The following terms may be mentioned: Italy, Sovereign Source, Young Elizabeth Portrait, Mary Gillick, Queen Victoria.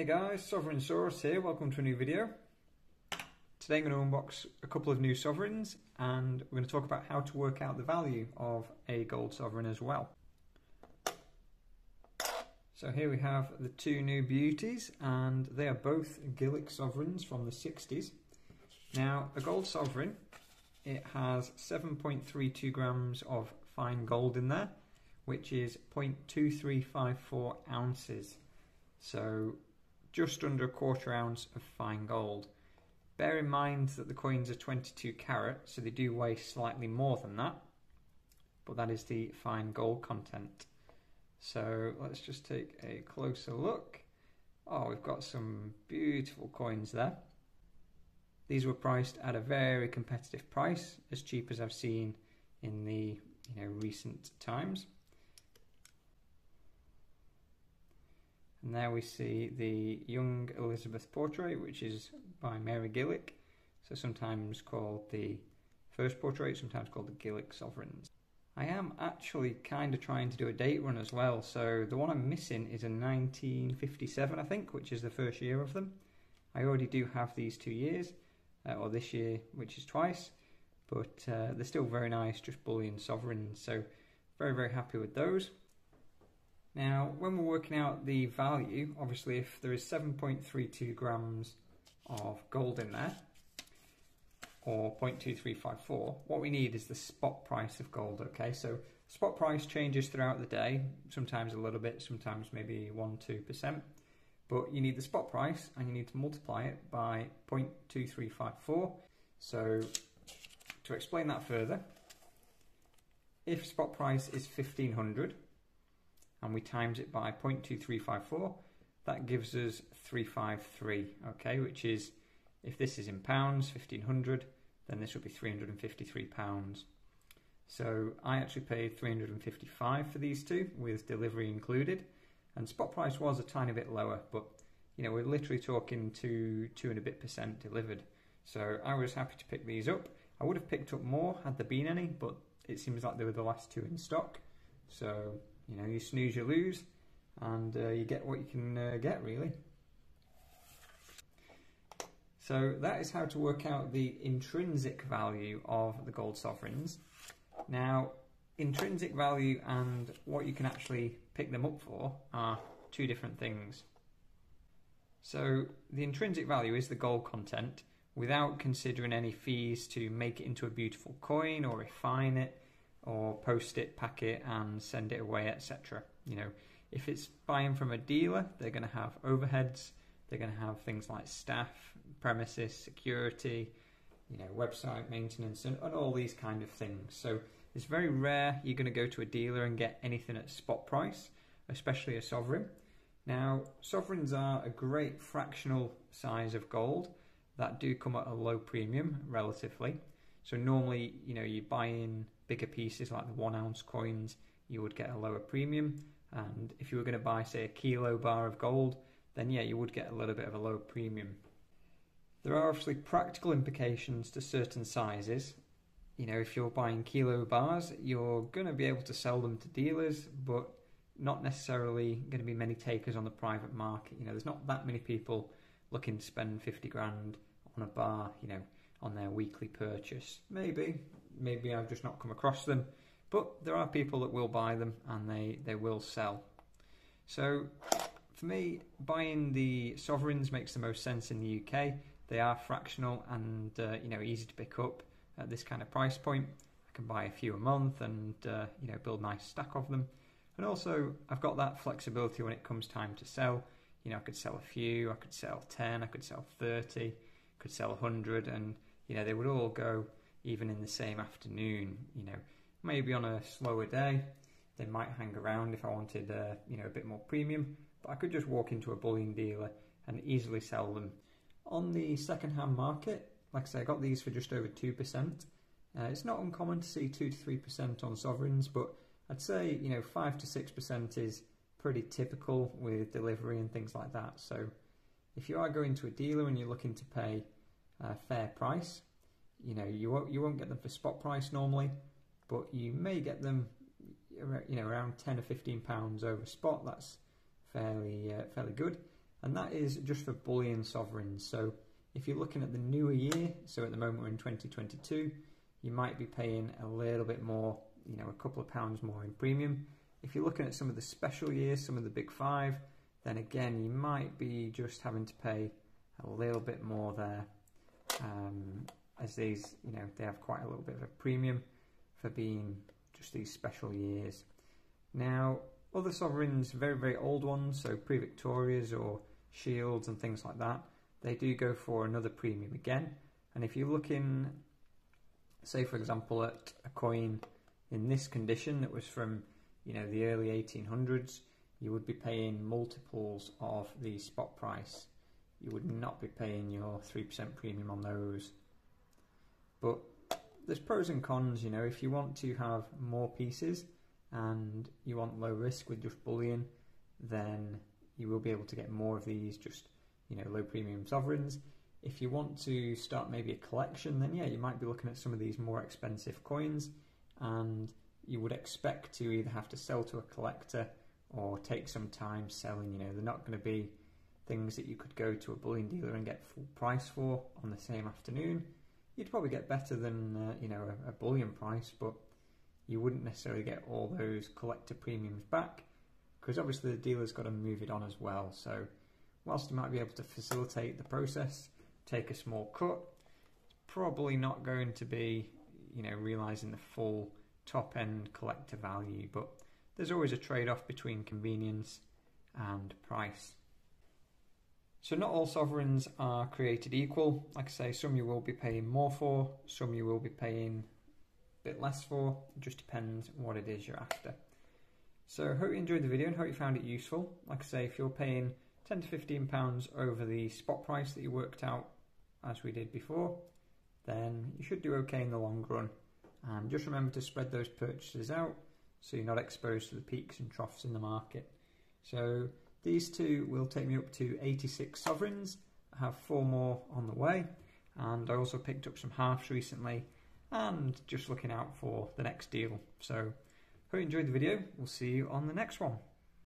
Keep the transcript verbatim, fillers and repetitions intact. Hey guys, Sovereign Source here, welcome to a new video. Today I'm going to unbox a couple of new sovereigns and we're going to talk about how to work out the value of a gold sovereign as well. So here we have the two new beauties and they are both Gillick sovereigns from the sixties. Now a gold sovereign, it has seven point three two grams of fine gold in there, which is zero point two three five four ounces. So just under a quarter ounce of fine gold. Bear in mind that the coins are twenty-two carat, so they do weigh slightly more than that, but that is the fine gold content. So let's just take a closer look. Oh, we've got some beautiful coins there. These were priced at a very competitive price, as cheap as I've seen in the you know recent times. And there we see the Young Elizabeth Portrait, which is by Mary Gillick, so sometimes called the First Portrait, sometimes called the Gillick Sovereigns. I am actually kind of trying to do a date run as well, so the one I'm missing is a nineteen fifty-seven, I think, which is the first year of them. I already do have these two years, uh, or this year, which is twice, but uh, they're still very nice, just bullion sovereigns, so very, very happy with those. Now, when we're working out the value, obviously if there is seven point three two grams of gold in there, or zero point two three five four, what we need is the spot price of gold, okay? So, spot price changes throughout the day, sometimes a little bit, sometimes maybe one to two percent, but you need the spot price and you need to multiply it by zero point two three five four. So, to explain that further, if spot price is fifteen hundred, and we times it by zero point two three five four, that gives us three hundred fifty-three, okay, which is, if this is in pounds, fifteen hundred, then this would be three hundred fifty-three pounds. So I actually paid three hundred fifty-five for these two, with delivery included, and spot price was a tiny bit lower, but, you know, we're literally talking to two and a bit percent delivered. So I was happy to pick these up. I would have picked up more had there been any, but it seems like they were the last two in stock, so you know, you snooze, you lose, and uh, you get what you can uh, get, really. So that is how to work out the intrinsic value of the gold sovereigns. Now, intrinsic value and what you can actually pick them up for are two different things. So the intrinsic value is the gold content without considering any fees to make it into a beautiful coin or refine it, or post it, pack it and send it away, et cetera. You know, if it's buying from a dealer, they're going to have overheads, they're going to have things like staff, premises, security, you know, website maintenance and, and all these kind of things. So it's very rare you're going to go to a dealer and get anything at spot price, especially a sovereign. Now, sovereigns are a great fractional size of gold that do come at a low premium relatively. So normally, you know, you buy in bigger pieces like the one ounce coins, you would get a lower premium. And if you were going to buy, say, a kilo bar of gold, then yeah, you would get a little bit of a low premium. There are obviously practical implications to certain sizes. You know, if you're buying kilo bars, you're going to be able to sell them to dealers, but not necessarily going to be many takers on the private market. You know, there's not that many people looking to spend fifty grand on a bar, you know, on their weekly purchase. Maybe, maybe I've just not come across them, but there are people that will buy them and they, they will sell. So for me, buying the sovereigns makes the most sense in the U K. They are fractional and uh, you know, easy to pick up at this kind of price point. I can buy a few a month and uh, you know, build a nice stack of them. And also I've got that flexibility when it comes time to sell. You know, I could sell a few, I could sell ten, I could sell thirty, I could sell a hundred, and you know, they would all go even in the same afternoon. You know, maybe on a slower day, they might hang around if I wanted, uh, you know, a bit more premium. But I could just walk into a bullion dealer and easily sell them. On the second-hand market, like I say, I got these for just over two percent. Uh, it's not uncommon to see two to three percent on sovereigns, but I'd say you know five to six percent is pretty typical with delivery and things like that. So if you are going to a dealer and you're looking to pay a fair price, you know, you won't, you won't get them for spot price normally, but you may get them, you know, around ten or fifteen pounds over spot. That's fairly uh, fairly good. and that is just for Bullion sovereigns. So if you're looking at the newer year, so at the moment we're in twenty twenty-two, you might be paying a little bit more, you know, a couple of pounds more in premium. If you're looking at some of the special years, some of the big five, then again, you might be just having to pay a little bit more there, um, as these, you know, they have quite a little bit of a premium for being just these special years. Now, other sovereigns, very, very old ones, so pre-Victorias or shields and things like that, they do go for another premium again. And if you're looking, say for example, at a coin in this condition that was from, you know, the early eighteen hundreds, you would be paying multiples of the spot price. You would not be paying your three percent premium on those. But there's pros and cons, you know, if you want to have more pieces and you want low risk with just bullion, then you will be able to get more of these just, you know, low premium sovereigns. If you want to start maybe a collection, then yeah, you might be looking at some of these more expensive coins, and you would expect to either have to sell to a collector or take some time selling. You know, they're not going to be things that you could go to a bullion dealer and get full price for on the same afternoon. You'd probably get better than, uh, you know, a, a bullion price, but you wouldn't necessarily get all those collector premiums back, because obviously the dealer's got to move it on as well. So whilst you might be able to facilitate the process, take a small cut, it's probably not going to be, you know, realising the full top-end collector value, but there's always a trade-off between convenience and price. So not all sovereigns are created equal. Like I say, some you will be paying more for, some you will be paying a bit less for. It just depends what it is you're after. So hope you enjoyed the video and hope you found it useful. Like I say, if you're paying ten to fifteen pounds over the spot price that you worked out as we did before, then you should do okay in the long run. And just remember to spread those purchases out so you're not exposed to the peaks and troughs in the market. So these two will take me up to eighty-six sovereigns. I have four more on the way, and I also picked up some halves recently and just looking out for the next deal. So hope you enjoyed the video. We'll see you on the next one.